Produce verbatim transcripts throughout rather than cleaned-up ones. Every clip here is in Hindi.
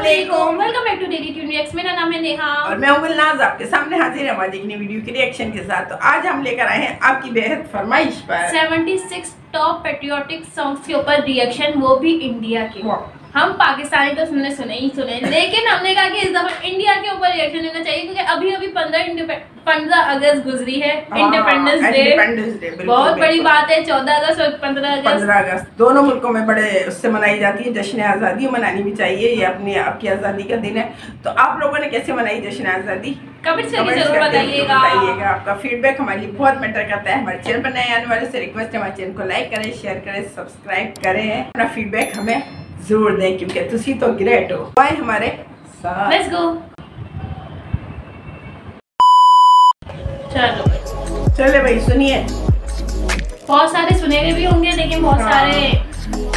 अस्सलामुअलैकुम, welcome back to daily tune reacts. मेरा नाम है नेहा और मैं हूं गुलनाज, आपके सामने हाजिर है हमारी एक नई वीडियो के रिएक्शन के साथ। तो आज हम लेकर आए हैं आपकी बेहद फरमाइश पर छिहत्तर टॉप पेट्रियोटिक सॉन्ग्स के ऊपर रिएक्शन, वो भी इंडिया के। हम पाकिस्तानी तो सुनने सुने ही सुने, लेकिन हमने कहा कि इस दफा इंडिया के ऊपर रिएक्शन लेना चाहिए क्योंकि अभी अभी पंद्रह पंद्रह अगस्त गुजरी है, इंडिपेंडेंस डे। बहुत बड़ी बात है, चौदह अगस्त और पंद्रह अगस्त पंद्रह अगस्त दोनों मुल्कों में बड़े उससे मनाई जाती है। जश्न आज़ादी मनानी भी चाहिए, ये अपने आपकी आज़ादी का दिन है। तो आप लोगों ने कैसे मनाई जश्न आज़ादी, कमेंट्स में जरूर बताइएगा। आपका फीडबैक हमारे लिए बहुत मैटर करता है। हमारे चैनल पर नए आने वाले से रिक्वेस्ट है हमारे चैनल को लाइक करें, शेयर करें, सब्सक्राइब करें। अपना फीडबैक हमें जरूर दें क्योंकि तुसी तो ग्रेट हो। बाय हमारे साथ, लेट्स गो। चलो चले भाई, सुनिए। बहुत सारे सुने हुए भी होंगे लेकिन बहुत सारे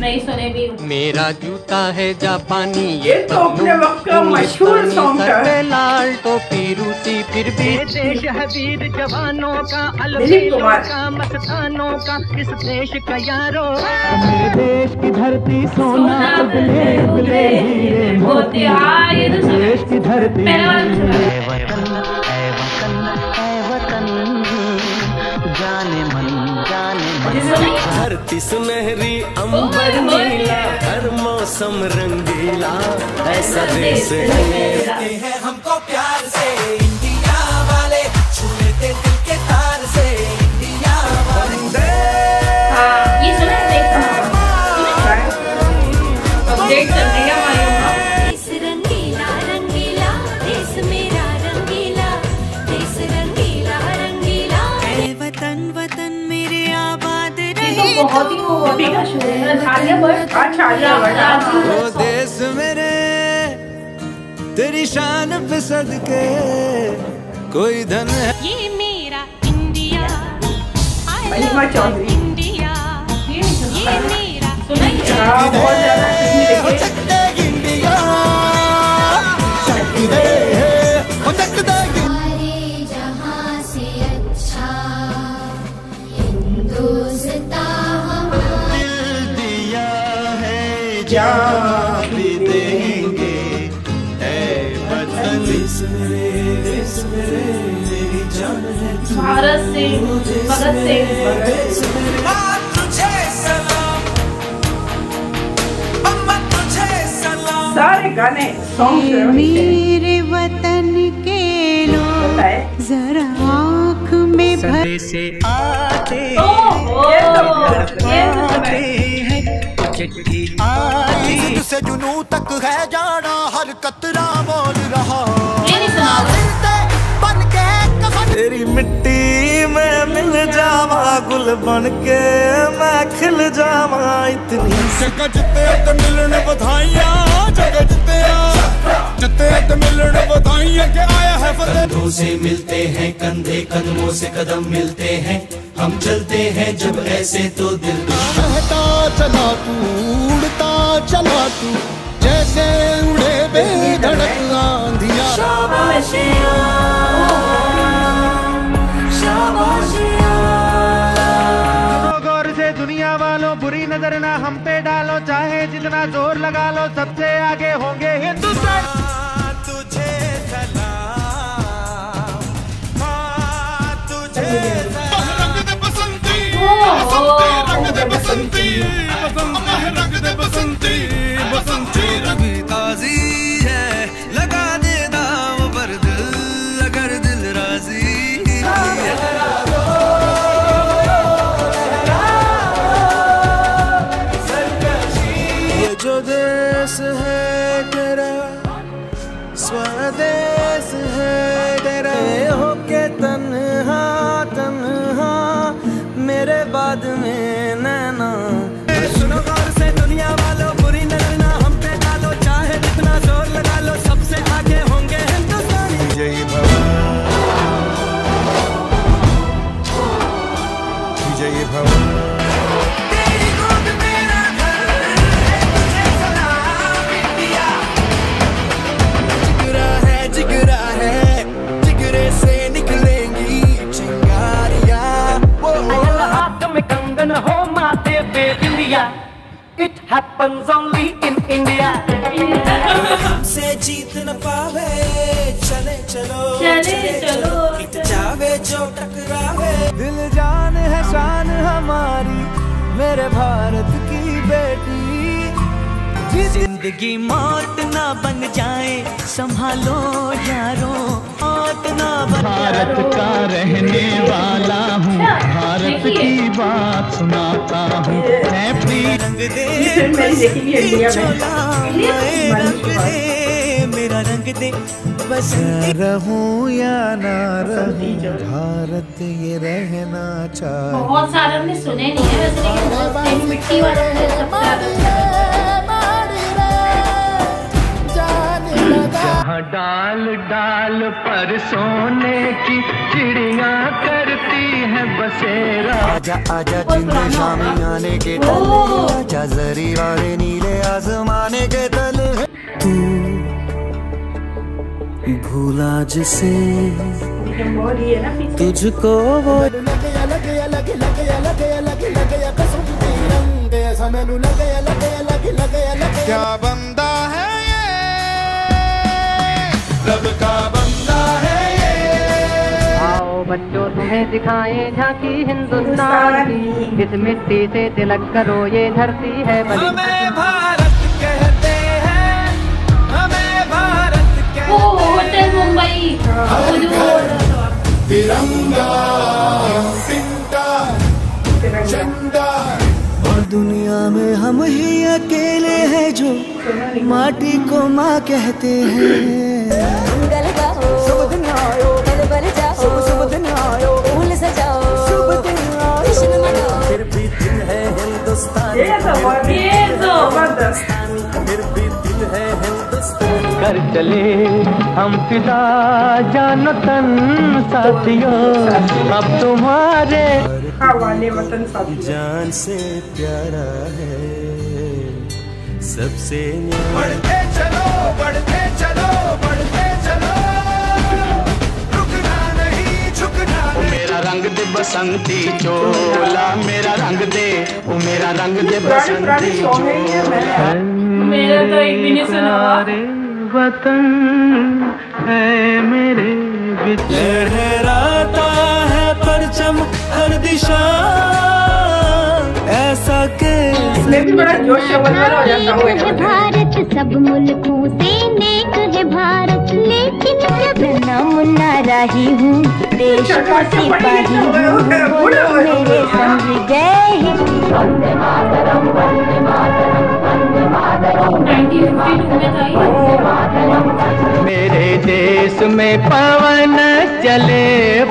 नहीं सुने भी। मेरा जूता है जापानी, ये तो अपने वक्त का मशहूर सॉन्ग है। लाल टोपी रूसी फिर भी देश हबीब जवानों का, अलबेलों का, मस्तानों का, इस देश का यारो। मेरे देश की धरती सोना उगले उगले हीरे मोतिहार, ये तो देश की धरती। धरती सुनहरी अंबर नीला, हर मौसम रंगीला, ऐसा देश है हमको प्यार से। इंडिया वाले छू लेते दिल के तार से, इंडिया वाले। ये सुना है, अपडेट कर रही है हमारी माँ। देश रंगीला रंगीला, देश मेरा रंगीला, देश रंगीला रंगीला, वतन वतन मेरे आबाद। तो बहुत ही वो अभी का शो है आलिया भट्ट। अच्छा आलिया भट्ट, वो देश मेरे तेरी शान पे सदके कोई धन है, ये मेरा इंडिया। महिमा चौधरी, इंडिया ये मेरा। सुना क्या बहुत ज्यादा इसमें देखे इंडिया शक्ति दे हो सकता है। भारत से भगत सिंह, सारे गाने सॉन्ग। मेरे वतन के लोग जरा आँख में भर से आते हैं, से जुनू तक है जाना, हर कतरा बोल रहा तेरी मिट्टी में मिल जावा, गुल बन के मैं खिल जावा। इतनी जगह जिते तो मिलने बधाइया, जगह जिते जिते तो मिलने बधाइया के आया है फतेह। कंधों से मिलते हैं कंधे, कदमों से कदम मिलते हैं, हम चलते हैं जब ऐसे तो दिल कहता चला तू, उड़ता चला तू, जैसे उड़े बेधड़क आंधिया। शाबाशिया दुनिया वालों, बुरी नजर ना हम पे डालो, चाहे जितना जोर लगा लो, सबसे आगे होंगे हिंदुस्तान। तुझे सलाम, तुझे रंग दे बसंती, रंग दे बसंती, रंग दे बसंती, बसंती रंग ताजी है, लगा दे दाम पर दिल, अगर दिल राजी। स्वदेश है तेरा, हो के तन्हा तन्हा मेरे बाद में नैना। सुनो गौर से दुनिया वालों, बुरी नजर ना हम पे डालो, चाहे जितना जोर लगा लो, सबसे आगे होंगे हिंदुस्तानी। जय भवानी, जय Bhavani. It happens only in India. चले चलो जावे जो टकरावे। दिल जान है शान हमारी मेरे भारत की बेटी। जिंदगी मौत ना बन जाए संभालो यारों मौत ना बन। भारत का रहने वाला हूँ भारत की बात सुनाता हूँ। रंग दे रंग दे मेरा रंग दे बस रहूँ या ना रहूँ भारत ये रहना चाहिए। बहुत सारे हमने सुने नहीं है। डाल डाल पर सोने की चिड़िया करती है बसेरा। आजा आजा जिंदा शामी आने के तले आजा जरी वाले नीले आजमाने के तले। तू भूला जिसे तुझको वो क्या बंदा है का बंदा है ये। आओ बच्चों तुम्हें दिखाएं झांकी हिंदुस्तान की। इस मिट्टी से तिलक करो ये धरती है बड़ी। हमें भारत कहते हैं हमें भारत कहते हैं। ओ होटल मुंबई तिरंगा झंडा। और दुनिया में हम ही अकेले हैं जो माटी को माँ कहते हैं। फिर भी दिल है हिंदुस्तान फिर भी दिल है हिंदुस्तान। कर चले हम फिदा जानो तन साथियों अब तुम्हारे हवाले वतन साथियों। जान से प्यारा है सबसे बढ़ते चलो बढ़ते चलो बढ़ते चलो रुकना नहीं झुकना। मेरा रंग दे बसंती चोला मेरा रंग दे ओ मेरा रंग दे बसंती चोला। मेरा तो एक भी नहीं सुना। वतन है मेरे लहराता है परचम हर दिशा। ऐसा के इसमें भी बड़ा जोश हो जाता है। भारत सब मुल्कों से नेक है भारत लेकिन जब नाम ना राही हूँ देश का सिपाही हूँ। मेरे समझ गए मेरे देश में पवन चले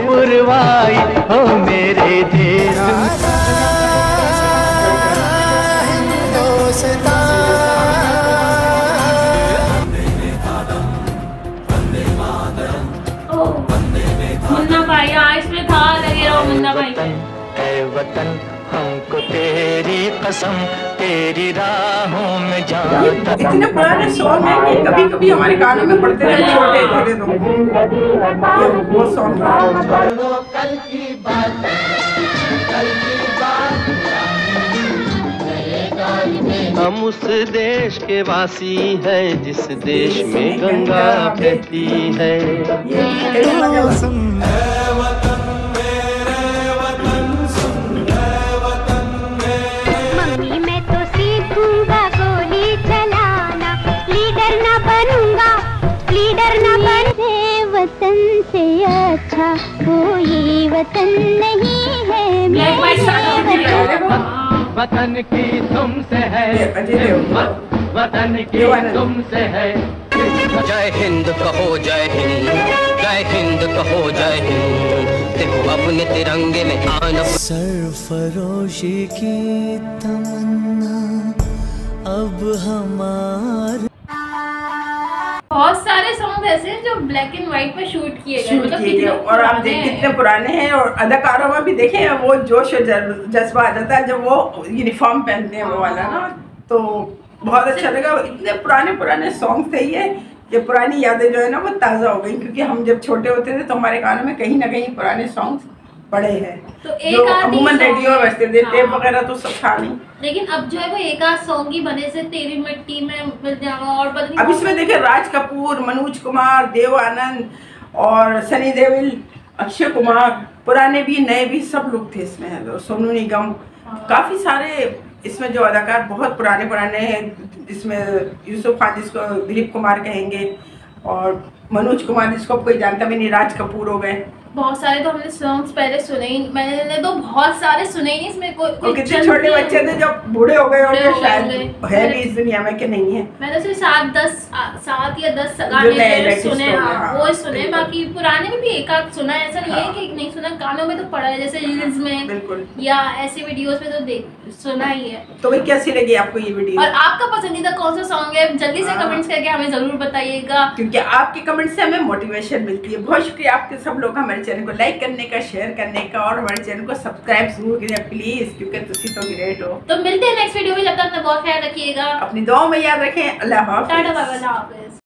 पुरवाई हो मेरे देश में। वतन हमको तेरी कसम तेरी राहों में जाता। इतने पुराने सॉन्ग हैं कि कभी कभी हमारे कानों में पड़ते रहते छोटे छोटे। हम उस देश के वासी हैं जिस देश में गंगा बहती है। अच्छा कोई वतन नहीं है मेरे वतन की तुमसे है हिम्मत वतन की तुमसे है। जय हिंद कहो जय हिंद जय हिंद कहो जय हिंद। देखो अपने तिरंगे में आना सरफरोशी की तमन्ना अब हमारे। बहुत सारे सॉन्ग ऐसे हैं जो ब्लैक एंड व्हाइट में शूट किए गए मतलब कितने और आप देख कितने पुराने हैं। और अदाकारों में भी देखें वो जोश और जज्बा आ जाता है जब वो यूनिफॉर्म पहनते हैं वो वाला ना। तो बहुत अच्छा लगा। इतने पुराने पुराने सॉन्ग थे ये कि पुरानी यादें जो है ना वो ताज़ा हो गई क्योंकि हम जब छोटे होते थे तो हमारे कानों में कहीं ना कहीं पुराने सॉन्ग्स पड़े हैं। तो एक अमूमन रेडियो बजते थे टेप वगैरह तो सब था नहीं लेकिन अब जो है वो एक आध सॉन्ग ही बने से तेरी मिट्टी में मिल जावा। और अब इसमें देखे राज कपूर मनोज कुमार देव आनंद और सनी देओल, अक्षय कुमार, पुराने भी नए भी सब लोग थे इसमें। सोनू निगम, काफ़ी सारे इसमें जो अदाकार बहुत पुराने पुराने हैं इसमें। यूसुफ खान जिसको दिलीप कुमार कहेंगे, और मनोज कुमार जिसको कोई जानता भी नहीं, राज कपूर हो गए। बहुत सारे तो हमने सॉन्ग्स पहले सुने ही, मैंने तो बहुत सारे सुने ही इसमें। कोई को कितने छोटे बच्चे थे जब बूढ़े हो गए, और शायद है भी इस दुनिया में कि नहीं है। मैंने सिर्फ सात दस सात या दस गाने सुने, वो सुने। बाकी पुराने में भी एक आध सुना है, ऐसा नहीं है कि नहीं सुना। गानों में तो पड़ा है, जैसे रील्स में या ऐसे वीडियोज में तो देख सुना ही है। तो भाई कैसी लगी आपको ये वीडियो, और आपका पसंदीदा कौन सा सॉन्ग है? जल्दी से कमेंट्स करके हमें जरूर बताइएगा, क्योंकि आपके कमेंट से हमें मोटिवेशन मिलती है। बहुत शुक्रिया आपके सब लोग हमारे चैनल को लाइक करने का, शेयर करने का, और हमारे चैनल को सब्सक्राइब जरूर करिए प्लीज, क्योंकि तुसी तो ग्रेट हो। तो मिलते हैं नेक्स्ट वीडियो में, जब तक अपना बहुत ख्याल रखिएगा, अपनी दुआओं में याद रखें। अल्लाह हाफिज़।